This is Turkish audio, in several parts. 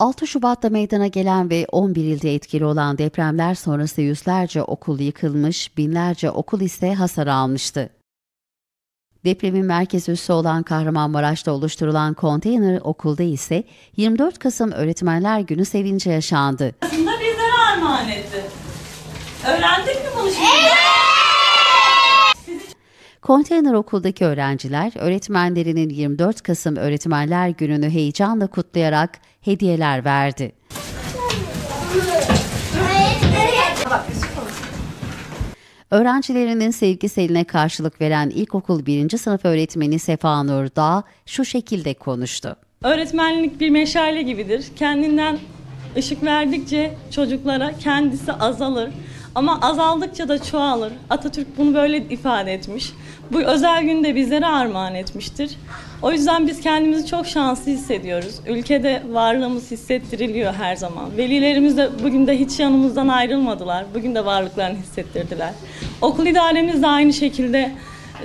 6 Şubat'ta meydana gelen ve 11 ilde etkili olan depremler sonrası yüzlerce okul yıkılmış, binlerce okul ise hasar almıştı. Depremin merkez üssü olan Kahramanmaraş'ta oluşturulan konteyner okulda ise 24 Kasım Öğretmenler Günü sevinci yaşandı. Aslında bizlere armağan etti. Öğrendik mi bunu şimdi? Evet. Konteyner okuldaki öğrenciler, öğretmenlerinin 24 Kasım Öğretmenler Günü'nü heyecanla kutlayarak hediyeler verdi. Öğrencilerinin sevgi seline karşılık veren ilkokul 1. sınıf öğretmeni Sefanur Dağ şu şekilde konuştu. Öğretmenlik bir meşale gibidir. Kendinden ışık verdikçe çocuklara kendisi azalır ama azaldıkça da çoğalır. Atatürk bunu böyle ifade etmiş. Bu özel günde bizlere armağan etmiştir. O yüzden biz kendimizi çok şanslı hissediyoruz. Ülkede varlığımız hissettiriliyor her zaman. Velilerimiz de bugün de hiç yanımızdan ayrılmadılar. Bugün de varlıklarını hissettirdiler. Okul idaremiz de aynı şekilde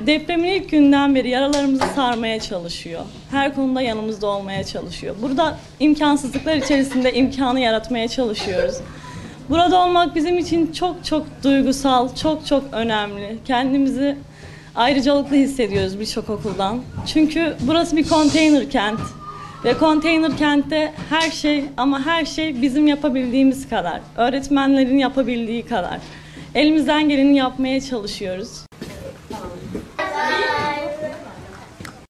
depremin ilk günden beri yaralarımızı sarmaya çalışıyor. Her konuda yanımızda olmaya çalışıyor. Burada imkansızlıklar içerisinde imkanı yaratmaya çalışıyoruz. Burada olmak bizim için çok çok duygusal, çok çok önemli. Kendimizi ayrıcalıklı hissediyoruz birçok okuldan. Çünkü burası bir konteyner kent ve konteyner kentte her şey ama her şey bizim yapabildiğimiz kadar, öğretmenlerin yapabildiği kadar. Elimizden geleni yapmaya çalışıyoruz.